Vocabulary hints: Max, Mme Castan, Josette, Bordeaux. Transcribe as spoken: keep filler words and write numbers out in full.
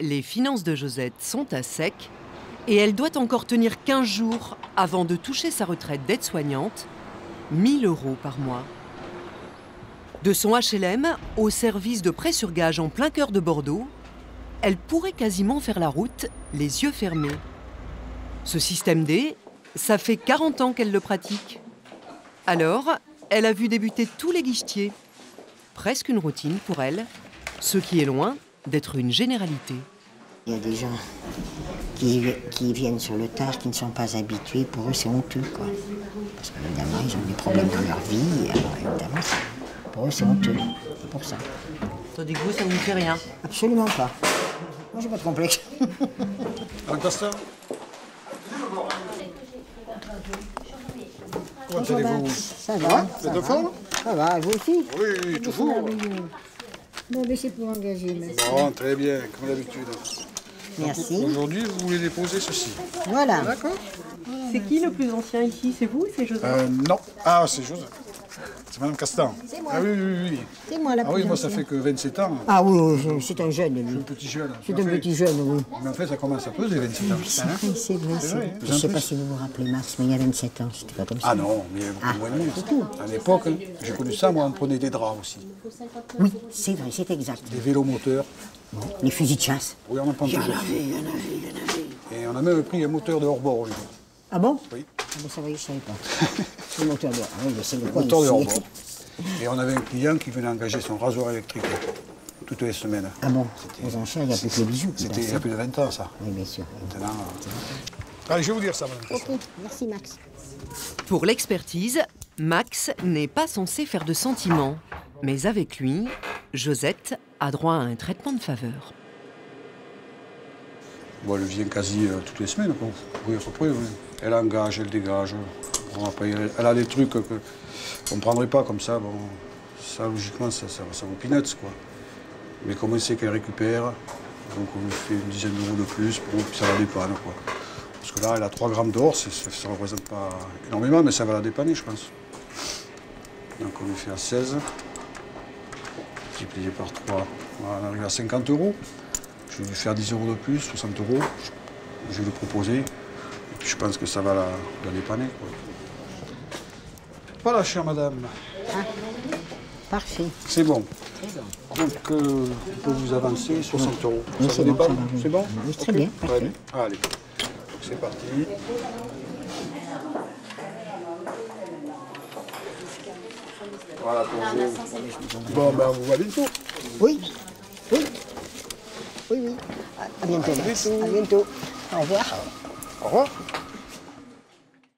les finances de Josette sont à sec et elle doit encore tenir quinze jours avant de toucher sa retraite d'aide-soignante, mille euros par mois. De son H L M au service de prêt sur gage en plein cœur de Bordeaux, elle pourrait quasiment faire la route les yeux fermés. Ce système D, ça fait quarante ans qu'elle le pratique. Alors, elle a vu débuter tous les guichetiers. Presque une routine pour elle, ce qui est loin d'être une généralité. Il y a des gens qui, qui viennent sur le tard, qui ne sont pas habitués. Pour eux, c'est honteux, quoi. Parce qu'évidemment, ils ont des problèmes dans leur vie. Alors, évidemment, pour eux, c'est honteux. C'est pour ça. Tandis que vous, ça ne vous fait rien? Absolument pas. Moi, j'ai pas de complexe. Mme Castan, comment allez-vous? Ça va. Vous êtes en forme? Ça va, vous aussi? Oui, toujours. Non, mais c'est pour engager, merci. Bon, très bien, comme d'habitude. Merci. Aujourd'hui, vous voulez déposer ceci. Voilà. D'accord. C'est qui le plus ancien ici? C'est vous ou c'est Josette? euh, Non. Ah, c'est Josette. C'est Mme Castan. C'est moi. Ah oui, oui, oui. C'est moi la plus. Ah oui, moi, ça fait que vingt-sept ans. Ah oui, c'est un jeune, lui. C'est un petit jeune. C'est un fait... petit jeune, oui. Mais en fait, ça commence à peser, vingt-sept ans. C'est vrai, c'est vrai. Je ne sais pas si vous vous rappelez, Max, mais il y a vingt-sept ans, c'était pas comme ça. Ah non, mais beaucoup ah, moins mieux. Tout. À l'époque, j'ai connu ça, moi, on prenait des draps aussi. Oui, c'est vrai, c'est exact. Des vélos moteurs. Bon. Les fusils de chasse. Oui, on en prend toujours. Il y en avait, il y en avait, il y en avait. Et on a même pris un moteur de hors-bord, lui. Ah bon? Oui. Ah bon, ça va, je ne savais pas. C'est le moteur de hors-bord. Et on avait un client qui venait engager son rasoir électrique toutes les semaines. Ah bon? Aux enchères, il y a plus que les bijoux. C'était il y a plus de vingt ans, ça. Oui, bien sûr. Maintenant, euh... allez, je vais vous dire ça, Mme Castan. Ok, merci, Max. Pour l'expertise, Max n'est pas censé faire de sentiments. Mais avec lui, Josette a droit à un traitement de faveur. Bon, elle vient quasi euh, toutes les semaines, quoi. Oui, à peu près, oui. Elle engage, elle dégage. Bon, après, elle, elle a des trucs qu'on ne prendrait pas comme ça. Bon, ça, logiquement, ça, ça, ça vaut peanuts, quoi. Mais comme on sait qu'elle récupère, donc on lui fait une dizaine d'euros de plus, pour puis ça la dépanne, quoi. Parce que là, elle a trois grammes d'or, ça ne représente pas énormément, mais ça va la dépanner, je pense. Donc on lui fait à seize, multiplié par trois, on arrive à cinquante euros. Je vais lui faire dix euros de plus, soixante euros, je vais le proposer. Et puis je pense que ça va la, la dépanner, quoi. Voilà, chère madame. Ah, parfait. C'est bon. bon. Donc, euh, on peut vous avancer soixante euros. Oui, ça vous dépanne? C'est bon, bon, très okay. bien. Ouais. Allez, donc c'est parti. Voilà, pour bon, ben, on vous voit bientôt. Oui, oui. Oui, oui. À bientôt. À bientôt. À bientôt. Au revoir. Au revoir.